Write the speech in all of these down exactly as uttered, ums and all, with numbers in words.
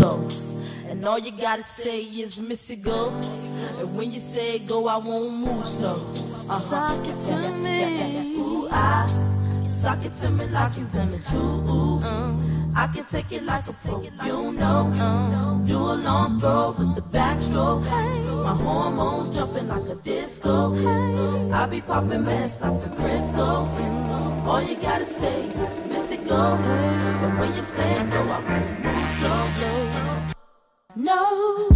go. And all you gotta say is Missy go. And when you say go, I won't move slow. Uh-huh. Suck it to yeah, me. Yeah, yeah, yeah, yeah. Ooh, I suck it to me, like it to me too. Ooh. Um, I can take it like a pro, you know. Um, do a long throw with the backstroke. Hey. My hormones jumping like a disco. Hey. I be popping mess like some Crisco. All you gotta say is Missy go. And when you say go, I won't move slow. slow. No.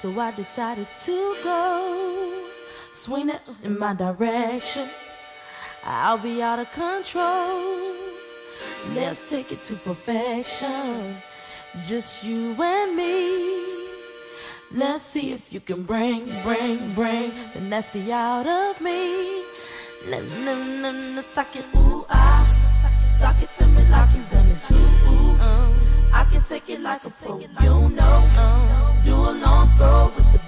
So I decided to go, swing it in my direction. I'll be out of control. Let's take it to perfection. Just you and me. Let's see if you can bring, bring, bring the nasty out of me. Let me suck it, ooh, I suck it to me like you tell me to, ooh. I can take it like a pro, you know. Do a long throw with the